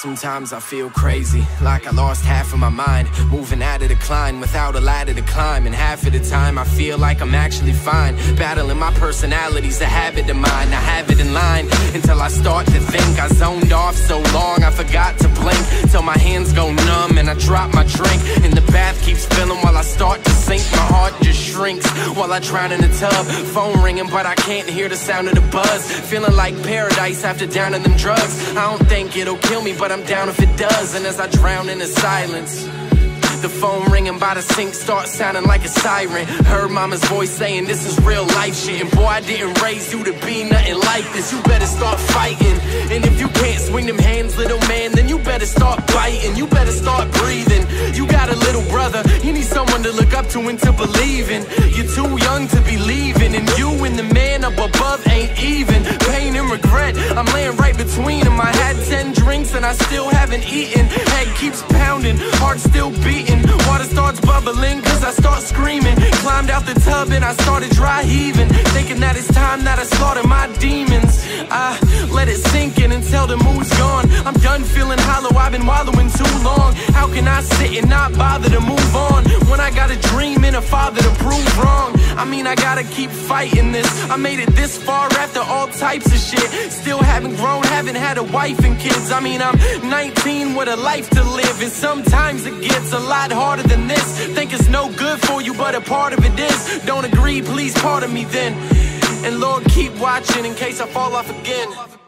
sometimes I feel crazy, like I lost half of my mind, moving out of decline without a ladder to climb. And half of the time I feel like I'm actually fine, battling my personality's a habit of mine. I have it in line until I start to think. I zoned off so long I forgot to blink, till my hands go numb and I drop my drink. And the bath keeps filling while I start to sink. My heart just shrinks while I drown in the tub. Phone ringing but I can't hear the sound of the buzz. Feeling like paradise after downing them drugs. I don't think it'll kill me, but I'm down if it does. And as I drown in the silence, the phone ringing by the sink starts sounding like a siren. Heard mama's voice saying this is real life shit, and boy, I didn't raise you to be nothing like this. You better start fighting, and if you can't swing them hands, little man, then you better start biting. You better start breathing. You got a little brother, you need someone to look up to and to believe in. You're too young to be leaving, and you and the man up above ain't even. Pain and regret, I'm laying right between them. I had 10 drinks and I still haven't eaten. Head keeps pounding, heart still beating. Water starts bubbling cause I start screaming. Climbed out the tub and I started dry heaving, thinking that it's time that I slaughter my demons. I let it sink in until the mood's gone. I'm done feeling hollow, I've been wallowing too long. How can I sit and not bother to move on when I got a dream and a father to prove wrong? I mean, I gotta keep fighting this. I made it this far after all types of shit. Still haven't grown, haven't had a wife and kids. I mean, I'm 19 with a life to live, and sometimes it gets a lot harder than this. Think it's no good for you, but a part of it is. Don't agree, please pardon me then. And Lord, keep watching in case I fall off again.